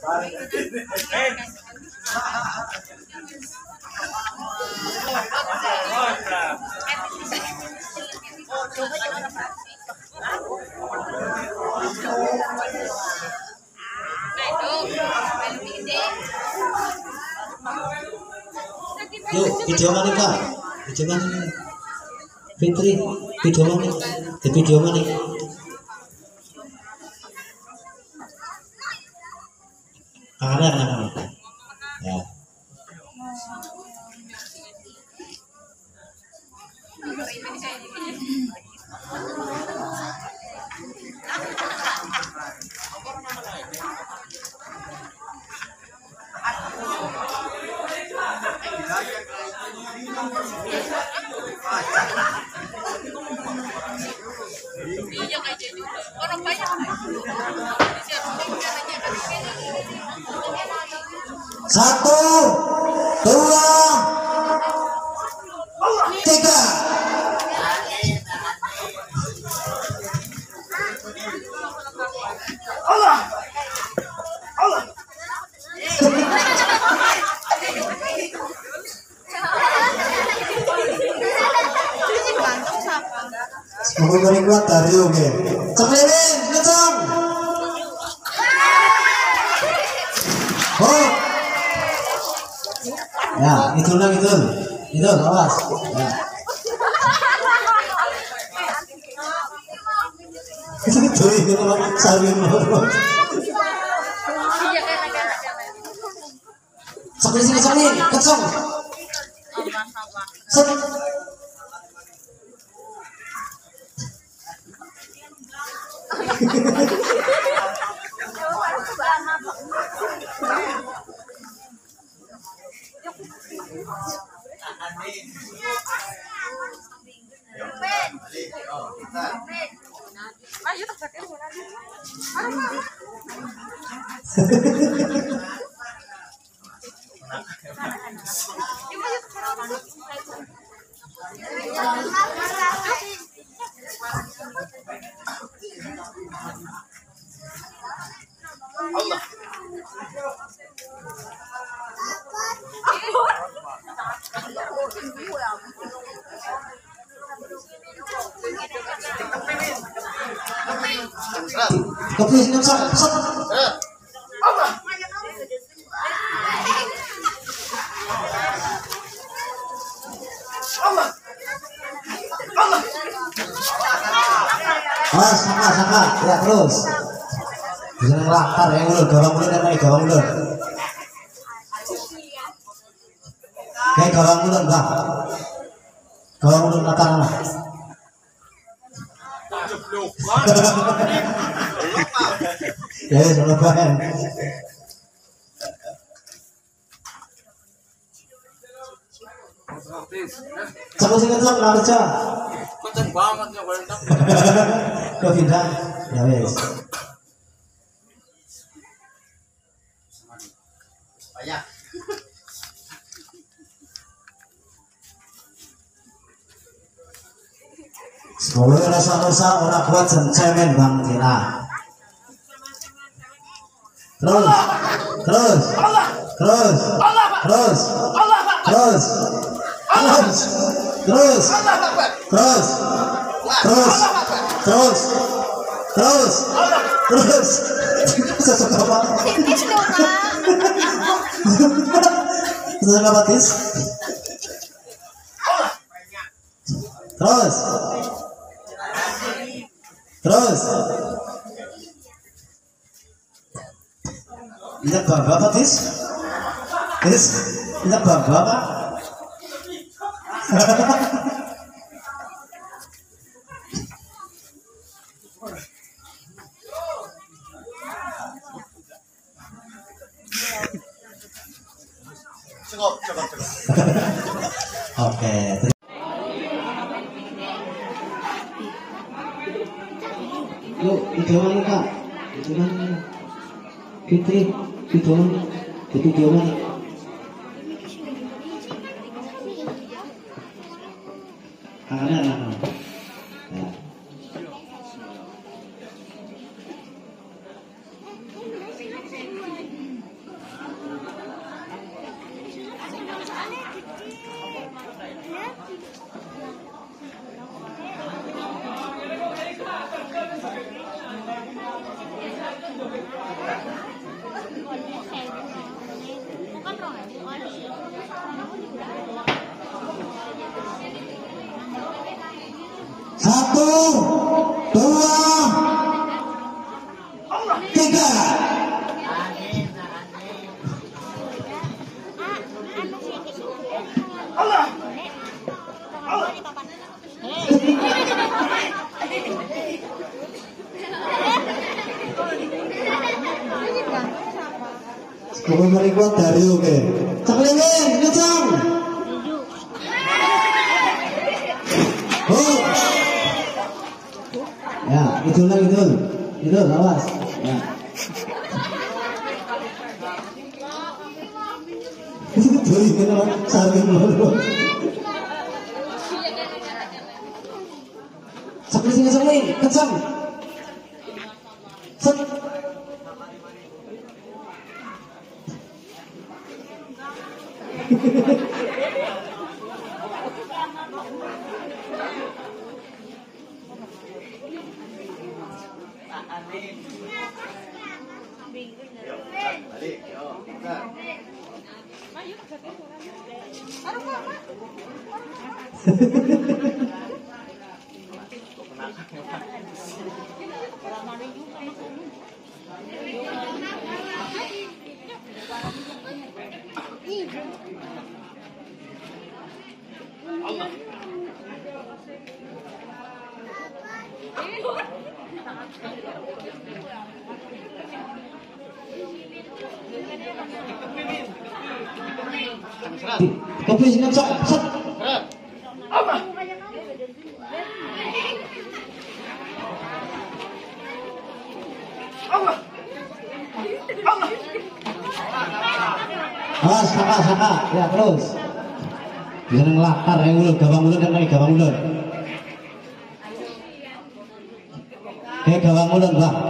Video mana Pak? Video mana? Fitri, video mana? Di video mana? Kamera mana? Ya. Satu, dua, tiga. Allah. Semoga berikut dari oke. Cepetin, ngecam. Oh. Ya, itu lah itu, awas. Ya. Itu salin. Sampai sini salin, kecong. Allah. Sama-sama, ya terus. Bisa ngelakar yang ulur, dorong ulur, yang dorong ulur. Oke, dorong ulur, Mbak. Dorong ulur, lakar, Mbak. Ya, sudah banget. Coba sih, ngecok, larja. Kocok banget, ya, berentang. Kau pindah, ya, wes. Banyak. Sekolah rasa-rasa orang kuat sencemen Bang Tina. Terus. Terus. Ingat bapak Tis? Tis, ingat bapak. Cukup. Oke. Video Kak, Fitri, video mana? Ada. 1, 2, 3. Kami berikut dari oke. Caklingin, ngecang. Oh. Ya, itu lagi itu. Itu awas. Ya. Itu ini orang saling loro. Sakling, ngecang. Set. Ya terus. Bisa ngelakar yang ulur, gawang ulur kan lagi gawang ulur. Gawang ulur lah.